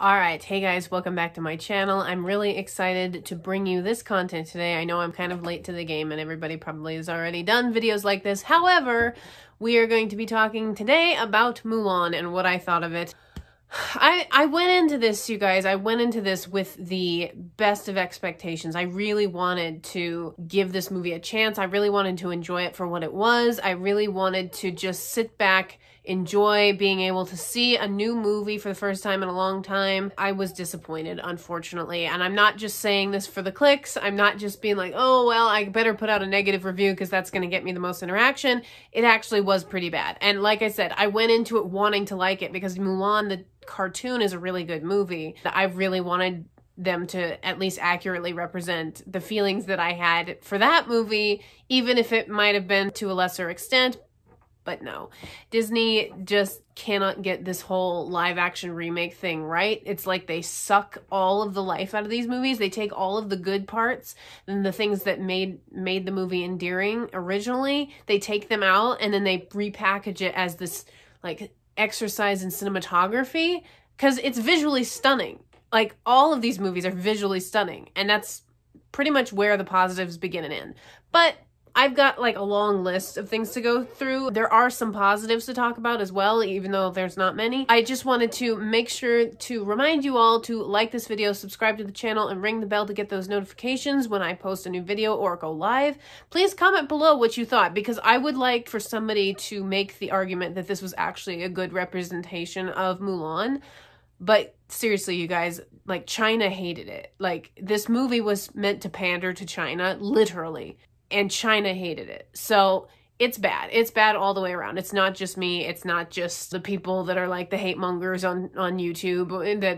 Alright, hey guys, welcome back to my channel. I'm really excited to bring you this content today. I know I'm kind of late to the game and everybody probably has already done videos like this. However, we are going to be talking today about Mulan and what I thought of it. I went into this, you guys, I went into this with the best of expectations. I really wanted to give this movie a chance. I really wanted to enjoy it for what it was. I really wanted to just sit back, enjoy being able to see a new movie for the first time in a long time. I was disappointed, unfortunately, and I'm not just saying this for the clicks. I'm not just being like, oh, well, I better put out a negative review because that's going to get me the most interaction. It actually was pretty bad. And like I said, I went into it wanting to like it because Mulan, the cartoon, is a really good movie. I really wanted them to at least accurately represent the feelings that I had for that movie, even if it might have been to a lesser extent. But no, Disney just cannot get this whole live action remake thing right. It's like they suck all of the life out of these movies. They take all of the good parts and the things that made the movie endearing originally. They take them out and then they repackage it as this like exercise in cinematography because it's visually stunning. Like all of these movies are visually stunning and that's pretty much where the positives begin and end. But I've got like a long list of things to go through. There are some positives to talk about as well, even though there's not many. I just wanted to make sure to remind you all to like this video, subscribe to the channel, and ring the bell to get those notifications when I post a new video or go live. Please comment below what you thought, because I would like for somebody to make the argument that this was actually a good representation of Mulan. But seriously, you guys, like China hated it. Like this movie was meant to pander to China, literally. And China hated it. So it's bad. It's bad all the way around. It's not just me. It's not just the people that are like the hate mongers on YouTube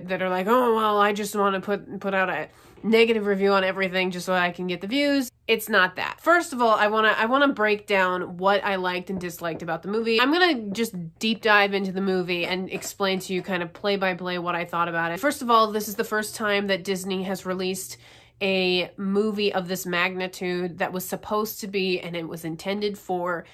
that are like, oh, well, I just want to put out a negative review on everything just so I can get the views. It's not that. First of all, I wanna break down what I liked and disliked about the movie. I'm gonna just deep dive into the movie and explain to you kind of play by play what I thought about it. First of all, this is the first time that Disney has released a movie of this magnitude that was supposed to be, and it was intended for,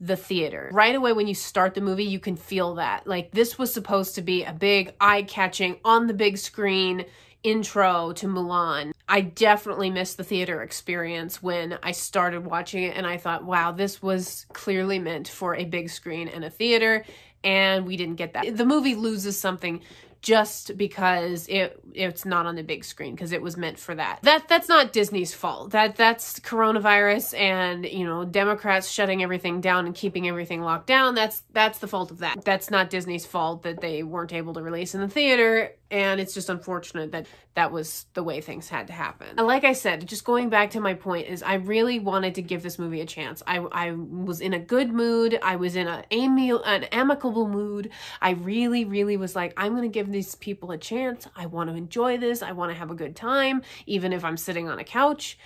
the theater. Right away when you start the movie, you can feel that. Like this was supposed to be a big, eye-catching, on the big screen intro to Mulan. I definitely missed the theater experience when I started watching it, and I thought, wow, this was clearly meant for a big screen and a theater, and we didn't get that. The movie loses something just because it's not on the big screen, because it was meant for that. That's not Disney's fault. That's coronavirus and, you know, Democrats shutting everything down and keeping everything locked down. That's the fault of that. That's not Disney's fault that they weren't able to release in the theater, and it's just unfortunate that that was the way things had to happen. And like I said, just going back to my point, is I really wanted to give this movie a chance. I was in a good mood. I was in an amicable mood. I really, really was like, I'm gonna give these people a chance. I want to enjoy this. I want to have a good time, even if I'm sitting on a couch.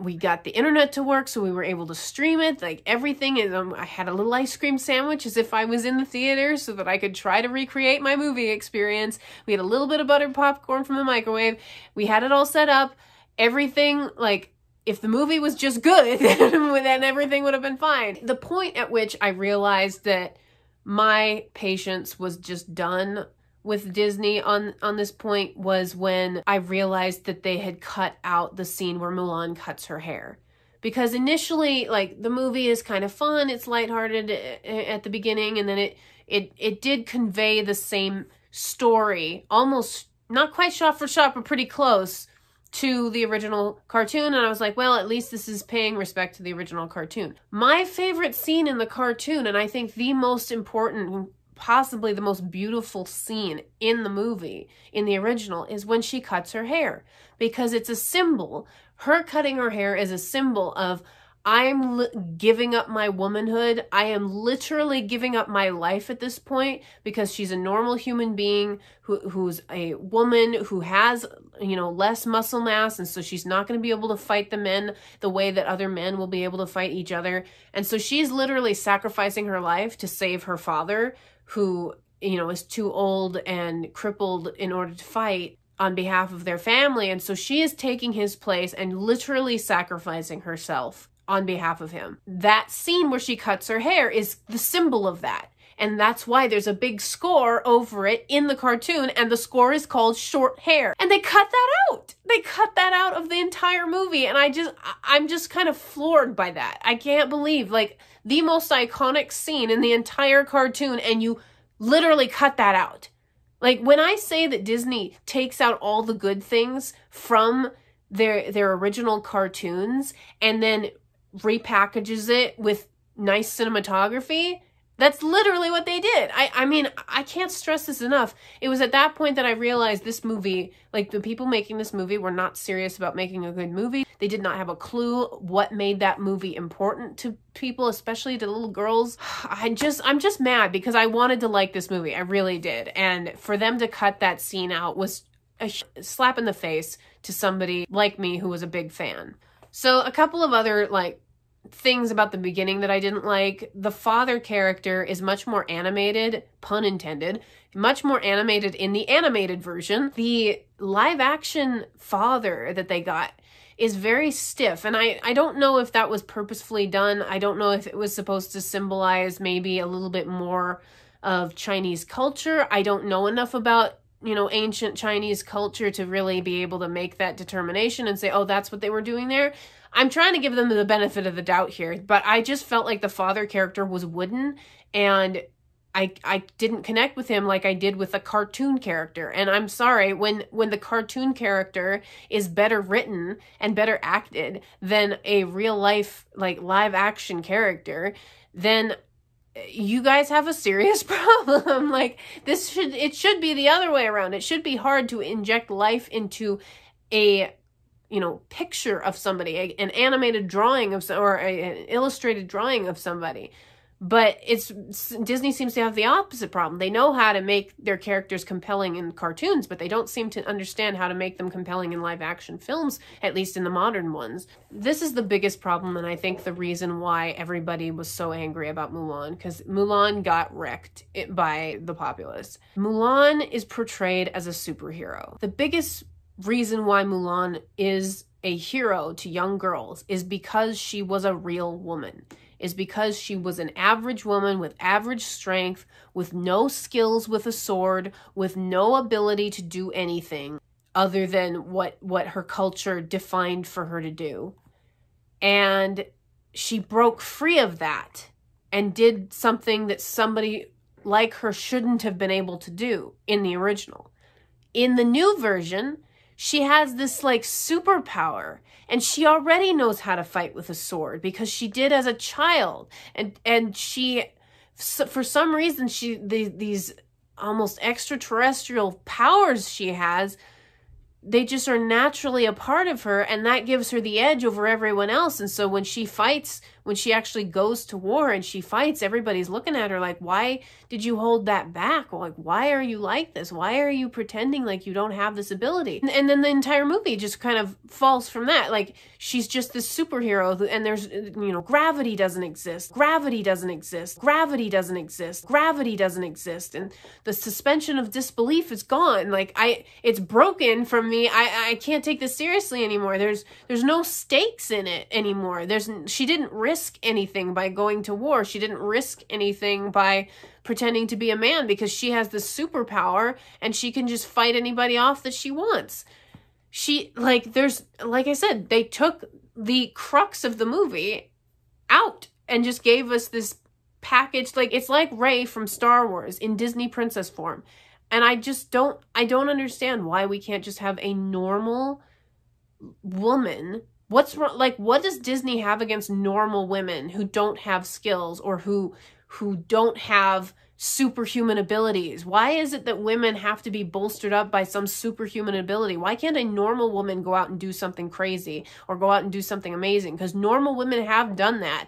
We got the internet to work, so we were able to stream it. Like everything is, I had a little ice cream sandwich as if I was in the theater so that I could try to recreate my movie experience. We had a little bit of buttered popcorn from the microwave. We had it all set up. Everything, like if the movie was just good, then everything would have been fine. The point at which I realized that my patience was just done with Disney on this point was when I realized that they had cut out the scene where Mulan cuts her hair. Because initially, like, the movie is kind of fun, it's lighthearted at the beginning, and then it did convey the same story, almost not quite shot for shot, but pretty close to the original cartoon, and I was like, well, at least this is paying respect to the original cartoon. My favorite scene in the cartoon, and I think the most important, possibly the most beautiful scene in the movie, in the original, is when she cuts her hair, because it's a symbol. Her cutting her hair is a symbol of, I'm giving up my womanhood. I am literally giving up my life at this point, because she's a normal human being who's a woman who has, you know, less muscle mass, and so she's not going to be able to fight the men the way that other men will be able to fight each other. And so she's literally sacrificing her life to save her father, who, you know, is too old and crippled in order to fight on behalf of their family. And so she is taking his place and literally sacrificing herself on behalf of him. That scene where she cuts her hair is the symbol of that. And that's why there's a big score over it in the cartoon, and the score is called Short Hair. And they cut that out. They cut that out of the entire movie, and I'm just kind of floored by that. I can't believe, like, the most iconic scene in the entire cartoon, and you literally cut that out. Like, when I say that Disney takes out all the good things from their original cartoons and then repackages it with nice cinematography, that's literally what they did. I mean, I can't stress this enough. It was at that point that I realized this movie, like, the people making this movie were not serious about making a good movie. They did not have a clue what made that movie important to people, especially to little girls. I'm just mad because I wanted to like this movie. I really did. And for them to cut that scene out was a slap in the face to somebody like me who was a big fan. So a couple of other, like, things about the beginning that I didn't like. The father character is much more animated, pun intended, much more animated in the animated version. The live action father that they got is very stiff, and I don't know if that was purposefully done. I don't know if it was supposed to symbolize maybe a little bit more of Chinese culture. I don't know enough about, you know, ancient Chinese culture to really be able to make that determination and say, oh, that's what they were doing there. I'm trying to give them the benefit of the doubt here, but I just felt like the father character was wooden, and I didn't connect with him like I did with a cartoon character. And I'm sorry, when the cartoon character is better written and better acted than a real life, like, live action character, then you guys have a serious problem. Like, this should, it should be the other way around. It should be hard to inject life into a, you know, picture of somebody, an animated drawing of, or an illustrated drawing of somebody. But it's, Disney seems to have the opposite problem. They know how to make their characters compelling in cartoons, but they don't seem to understand how to make them compelling in live action films, at least in the modern ones. This is the biggest problem, and I think the reason why everybody was so angry about Mulan, because Mulan got wrecked by the populace. Mulan is portrayed as a superhero. The biggest reason why Mulan is a hero to young girls is because she was a real woman. Is because she was an average woman with average strength, with no skills with a sword, with no ability to do anything other than what her culture defined for her to do. And she broke free of that and did something that somebody like her shouldn't have been able to do in the original. In the new version, she has this, like, superpower, and she already knows how to fight with a sword because she did as a child. And she, for some reason, these almost extraterrestrial powers she has, they just are naturally a part of her, and that gives her the edge over everyone else. And so when she fights, when she actually goes to war and she fights, everybody's looking at her like, why did you hold that back? Like, why are you like this? Why are you pretending like you don't have this ability? And then the entire movie just kind of falls from that. Like, she's just this superhero, and there's, you know, gravity doesn't exist. Gravity doesn't exist. Gravity doesn't exist. Gravity doesn't exist. And the suspension of disbelief is gone. Like, it's broken from me. I can't take this seriously anymore. There's no stakes in it anymore. She didn't risk anything by going to war. She didn't risk anything by pretending to be a man because she has this superpower and she can just fight anybody off that she wants. Like I said, they took the crux of the movie out and just gave us this package. Like, it's like Rey from Star Wars in Disney princess form. And I don't understand why we can't just have a normal woman. What's wrong? Like, what does Disney have against normal women who don't have skills or who don't have superhuman abilities? Why is it that women have to be bolstered up by some superhuman ability? Why can't a normal woman go out and do something crazy or go out and do something amazing? Because normal women have done that.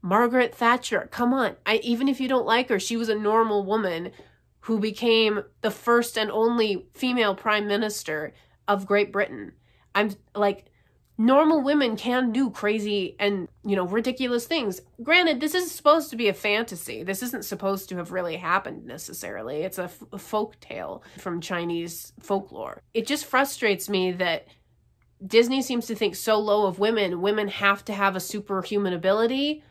Margaret Thatcher, come on. Even if you don't like her, she was a normal woman who became the first and only female prime minister of Great Britain. I'm like, normal women can do crazy and, you know, ridiculous things. Granted, this is supposed to be a fantasy. This isn't supposed to have really happened necessarily. It's a folk tale from Chinese folklore. It just frustrates me that Disney seems to think so low of women. Women have to have a superhuman ability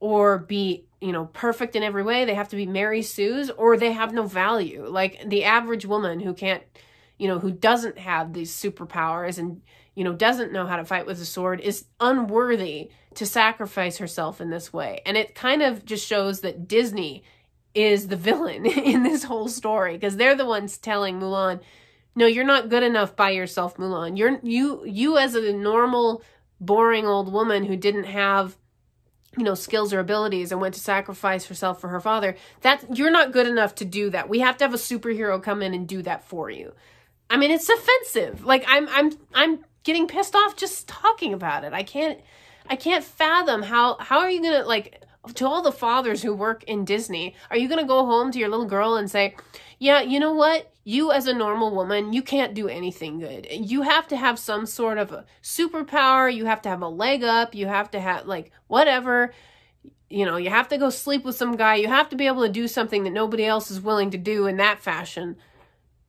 or be, you know, perfect in every way. They have to be Mary Sue's or they have no value. Like the average woman who can't, you know, who doesn't have these superpowers and, you know, doesn't know how to fight with a sword is unworthy to sacrifice herself in this way. And it kind of just shows that Disney is the villain in this whole story because they're the ones telling Mulan, no, you're not good enough by yourself, Mulan. You as a normal, boring old woman who didn't have, you know, skills or abilities and went to sacrifice herself for her father, that you're not good enough to do that. We have to have a superhero come in and do that for you. I mean, it's offensive. Like I'm getting pissed off just talking about it. I can't fathom how are you going to, like, to all the fathers who work in Disney, are you going to go home to your little girl and say, yeah, you know what? You as a normal woman, you can't do anything good. You have to have some sort of a superpower. You have to have a leg up. You have to have, like, whatever. You know, you have to go sleep with some guy. You have to be able to do something that nobody else is willing to do in that fashion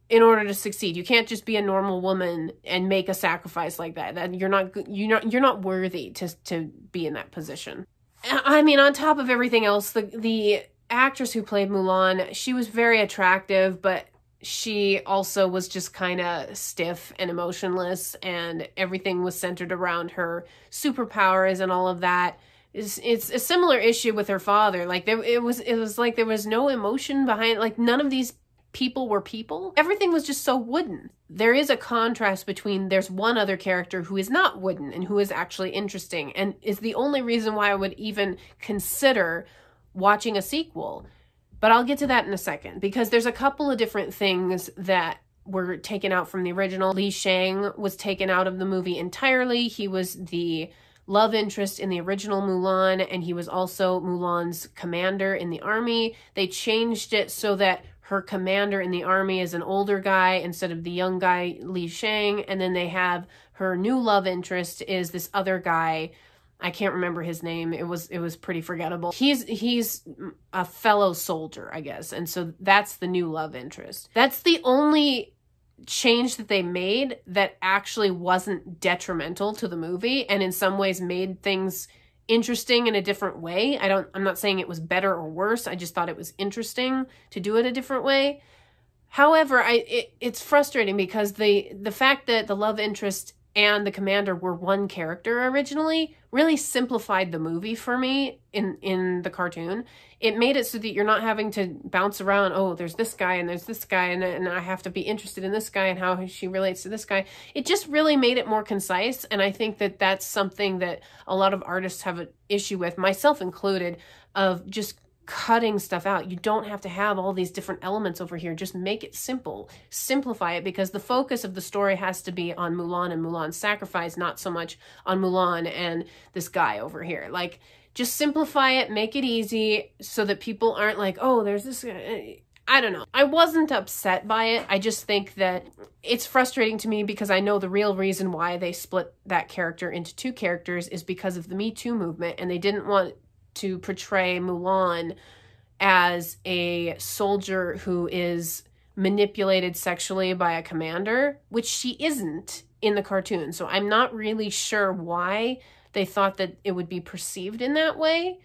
in order to succeed. You can't just be a normal woman and make a sacrifice like that. That you're not worthy to be in that position. I mean, on top of everything else, the actress who played Mulan, she was very attractive, but she also was just kind of stiff and emotionless, and everything was centered around her superpowers and all of that. It's a similar issue with her father. Like it was like there was no emotion behind, like none of these people were people. Everything was just so wooden. There is a contrast between there's one other character who is not wooden and who is actually interesting and is the only reason why I would even consider watching a sequel. But I'll get to that in a second because there's a couple of different things that were taken out from the original. Li Shang was taken out of the movie entirely. He was the love interest in the original Mulan and he was also Mulan's commander in the army. They changed it so that her commander in the army is an older guy instead of the young guy, Li Shang. And then they have her new love interest is this other guy. I can't remember his name. It was pretty forgettable. He's a fellow soldier, I guess. And so that's the new love interest. That's the only change that they made that actually wasn't detrimental to the movie and in some ways made things interesting in a different way. I'm not saying it was better or worse. I just thought it was interesting to do it a different way. However, it's frustrating because the fact that the love interest and the commander were one character originally really simplified the movie for me in the cartoon. It made it so that you're not having to bounce around, oh, there's this guy, and I have to be interested in this guy and how she relates to this guy. It just really made it more concise, and I think that that's something that a lot of artists have an issue with, myself included, of just cutting stuff out. You don't have to have all these different elements over here. Just make it simple. Simplify it because the focus of the story has to be on Mulan and Mulan's sacrifice, not so much on Mulan and this guy over here. Like, just simplify it, make it easy so that people aren't like, oh, there's this guy. I don't know. I wasn't upset by it. I just think that it's frustrating to me because I know the real reason why they split that character into two characters is because of the Me Too movement, and they didn't want to portray Mulan as a soldier who is manipulated sexually by a commander, which she isn't in the cartoon. So I'm not really sure why they thought that it would be perceived in that way.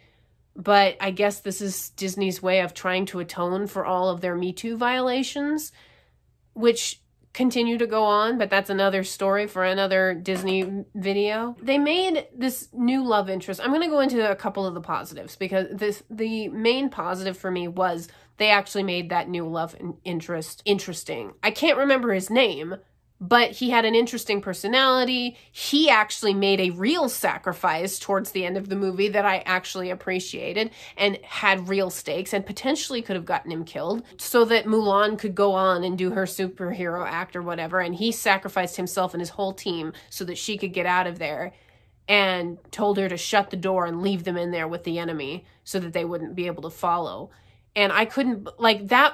But I guess this is Disney's way of trying to atone for all of their Me Too violations, which continue to go on, but that's another story for another Disney video. They made this new love interest. I'm gonna go into a couple of the positives because the main positive for me was they actually made that new love interest interesting. I can't remember his name, but he had an interesting personality. He actually made a real sacrifice towards the end of the movie that I actually appreciated and had real stakes and potentially could have gotten him killed so that Mulan could go on and do her superhero act or whatever. And he sacrificed himself and his whole team so that she could get out of there and told her to shut the door and leave them in there with the enemy so that they wouldn't be able to follow. And I couldn't, like, that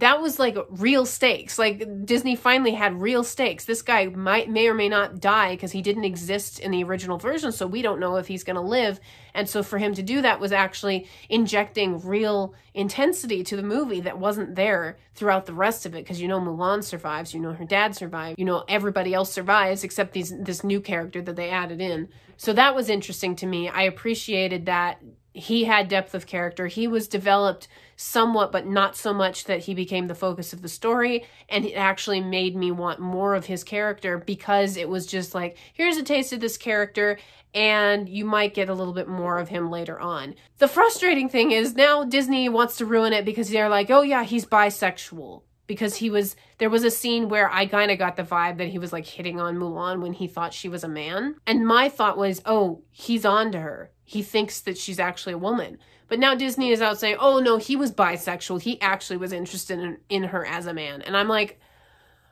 was like real stakes. Like, Disney finally had real stakes. This guy may or may not die because he didn't exist in the original version, so we don't know if he's gonna live. And so for him to do that was actually injecting real intensity to the movie that wasn't there throughout the rest of it. Because, you know, Mulan survives, you know, her dad survived, you know, everybody else survives except this new character that they added in. So that was interesting to me. I appreciated that he had depth of character. He was developed somewhat, but not so much that he became the focus of the story. And it actually made me want more of his character, because it was just like, here's a taste of this character and you might get a little bit more of him later on. The frustrating thing is now Disney wants to ruin it because they're like, oh yeah, he's bisexual. Because he was, there was a scene where I kind of got the vibe that he was like hitting on Mulan when he thought she was a man. And my thought was, oh, he's on to her. He thinks that she's actually a woman. But now Disney is out saying, oh no, he was bisexual. He actually was interested in her as a man. And I'm like,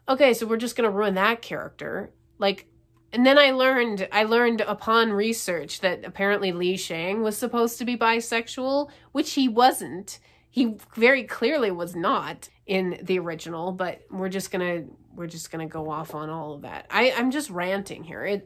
okay, so we're just going to ruin that character. Like, and then I learned upon research that apparently Li Shang was supposed to be bisexual, which he wasn't. He very clearly was not in the original, but we're just gonna go off on all of that. I'm just ranting here.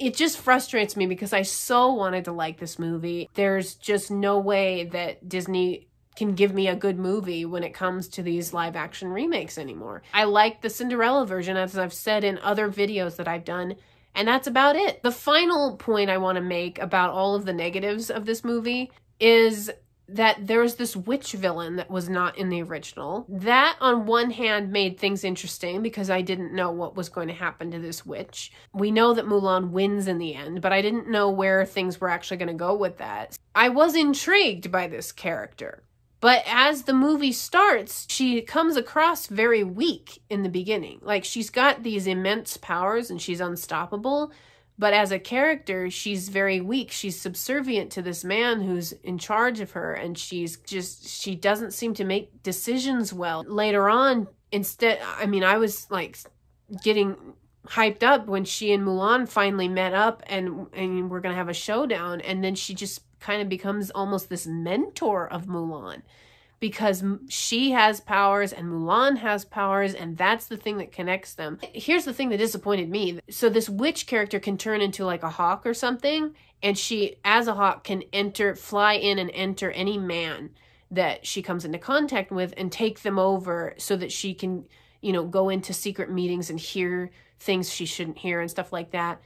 It just frustrates me because I so wanted to like this movie. There's just no way that Disney can give me a good movie when it comes to these live action remakes anymore. I like the Cinderella version, as I've said in other videos that I've done, and that's about it. The final point I want to make about all of the negatives of this movie is that there's this witch villain that was not in the original. That on one hand made things interesting because I didn't know what was going to happen to this witch. We know that Mulan wins in the end, but I didn't know where things were actually going to go with that. I was intrigued by this character, but as the movie starts, she comes across very weak in the beginning. Like, she's got these immense powers and she's unstoppable, but as a character, she's very weak. She's subservient to this man who's in charge of her, and she doesn't seem to make decisions well. Later on, instead, I mean, I was like getting hyped up when she and Mulan finally met up and we're gonna have a showdown, and then she just kind of becomes almost this mentor of Mulan, because she has powers and Mulan has powers, and that's the thing that connects them. Here's the thing that disappointed me. So this witch character can turn into like a hawk or something, and she, as a hawk, can fly in and enter any man that she comes into contact with and take them over so that she can, you know, go into secret meetings and hear things she shouldn't hear and stuff like that.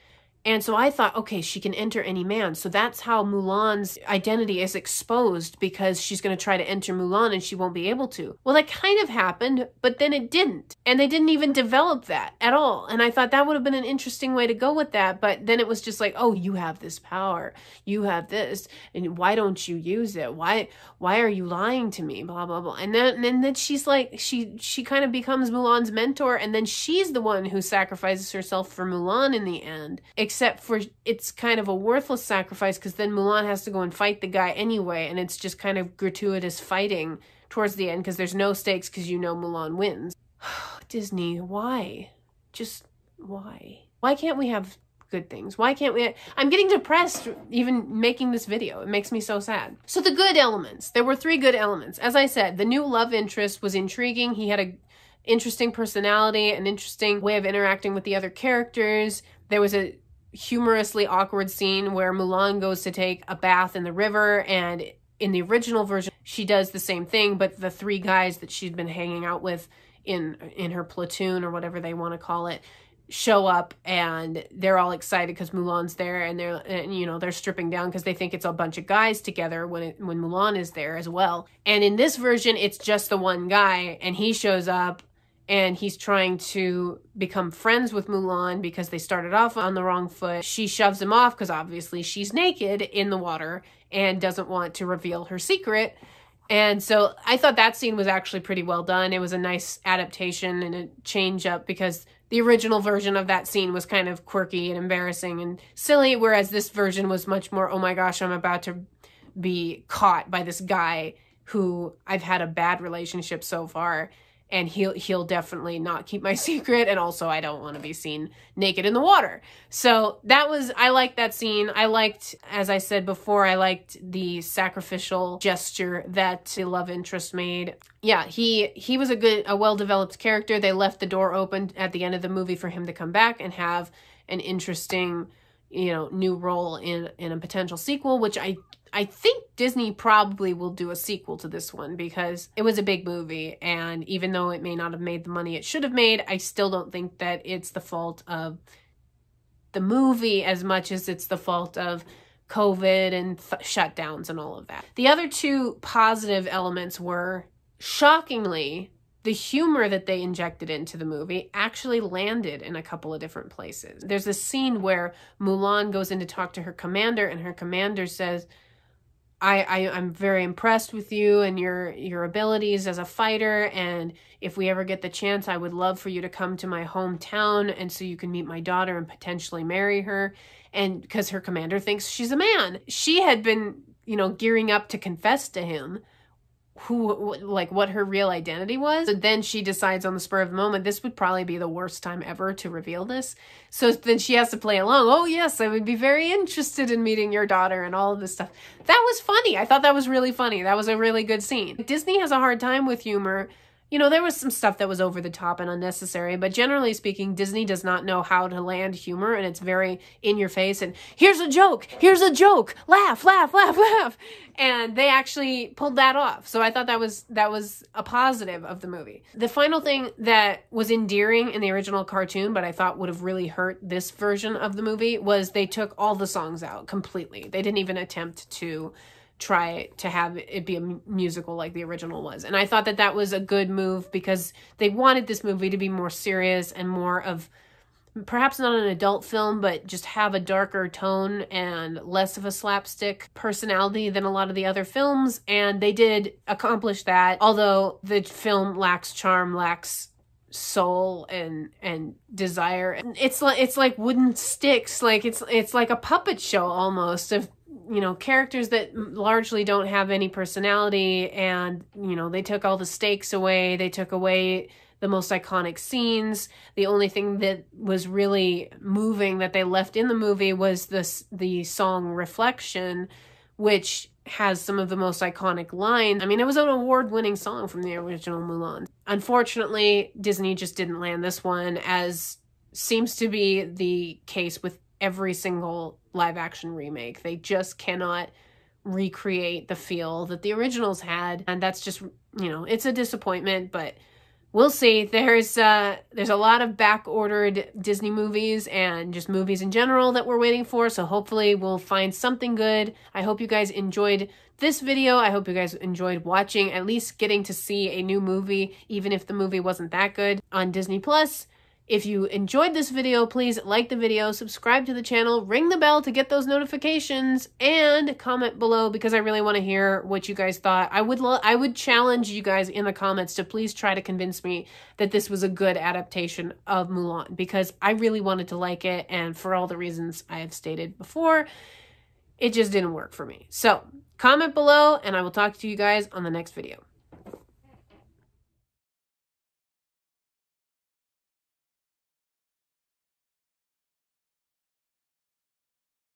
And so I thought, okay, she can enter any man. So that's how Mulan's identity is exposed, because she's going to try to enter Mulan and she won't be able to. Well, that kind of happened, but then it didn't. And they didn't even develop that at all. And I thought that would have been an interesting way to go with that. But then it was just like, oh, you have this power. You have this. And why don't you use it? Why are you lying to me? Blah, blah, blah. And then she's like, she kind of becomes Mulan's mentor. And then she's the one who sacrifices herself for Mulan in the end. Except for it's kind of a worthless sacrifice, because then Mulan has to go and fight the guy anyway, and it's just kind of gratuitous fighting towards the end because there's no stakes, because you know Mulan wins. Disney, why? Just why? Why can't we have good things? Why can't we? I'm getting depressed even making this video. It makes me so sad. So the good elements. There were 3 good elements. As I said, the new love interest was intriguing. He had an interesting personality, an interesting way of interacting with the other characters. There was a humorously awkward scene where Mulan goes to take a bath in the river, and in the original version she does the same thing, but the 3 guys that she'd been hanging out with in her platoon or whatever they want to call it show up, and they're all excited because Mulan's there, and they're stripping down because they think it's a bunch of guys together when Mulan is there as well. And in this version it's just the one guy, and he shows up and he's trying to become friends with Mulan because they started off on the wrong foot. She shoves him off because obviously she's naked in the water and doesn't want to reveal her secret. And so I thought that scene was actually pretty well done. It was a nice adaptation and a change up, because the original version of that scene was kind of quirky and embarrassing and silly, whereas this version was much more, oh my gosh, I'm about to be caught by this guy who I've had a bad relationship so far, and he'll definitely not keep my secret, and also I don't want to be seen naked in the water. So I liked that scene. I liked, as I said before, I liked the sacrificial gesture that the love interest made. Yeah, he was a well-developed character. They left the door open at the end of the movie for him to come back and have an interesting, you know, new role in a potential sequel, which I think Disney probably will do a sequel to this one, because it was a big movie, and even though it may not have made the money it should have made, I still don't think that it's the fault of the movie as much as it's the fault of COVID and shutdowns and all of that. The other two positive elements were, shockingly, the humor that they injected into the movie actually landed in a couple of different places. There's a scene where Mulan goes in to talk to her commander, and her commander says, I'm very impressed with you and your abilities as a fighter, and if we ever get the chance, I would love for you to come to my hometown and so you can meet my daughter and potentially marry her. And because her commander thinks she's a man. She had been, you know, gearing up to confess to him who, like, what her real identity was. And then she decides on the spur of the moment, this would probably be the worst time ever to reveal this. So then she has to play along. Oh yes, I would be very interested in meeting your daughter and all of this stuff. That was funny. I thought that was really funny. That was a really good scene. Disney has a hard time with humor. You know, there was some stuff that was over the top and unnecessary, but generally speaking, Disney does not know how to land humor, and it's very in your face and here's a joke, laugh, laugh, laugh, laugh. And they actually pulled that off. So I thought that was a positive of the movie. The final thing that was endearing in the original cartoon, but I thought would have really hurt this version of the movie, was they took all the songs out completely. They didn't even attempt to try to have it be a musical like the original was. And I thought that that was a good move because they wanted this movie to be more serious and more of, perhaps not an adult film, but just have a darker tone and less of a slapstick personality than a lot of the other films. And they did accomplish that, although the film lacks charm, lacks soul and desire. It's like wooden sticks, like it's like a puppet show almost of, you know, characters that largely don't have any personality. And, you know, they took all the stakes away. They took away the most iconic scenes. The only thing that was really moving that they left in the movie was the song Reflection, which has some of the most iconic lines. I mean, it was an award-winning song from the original Mulan. Unfortunately, Disney just didn't land this one, as seems to be the case with every single live action remake. They just cannot recreate the feel that the originals had. And that's just, you know, it's a disappointment, but we'll see. There's a lot of back ordered Disney movies and just movies in general that we're waiting for. So hopefully we'll find something good. I hope you guys enjoyed this video. I hope you guys enjoyed watching, at least getting to see a new movie, even if the movie wasn't that good, on Disney Plus. If you enjoyed this video, please like the video, subscribe to the channel, ring the bell to get those notifications, and comment below because I really want to hear what you guys thought. I would challenge you guys in the comments to please try to convince me that this was a good adaptation of Mulan, because I really wanted to like it, and for all the reasons I have stated before, it just didn't work for me. So comment below, and I will talk to you guys on the next video.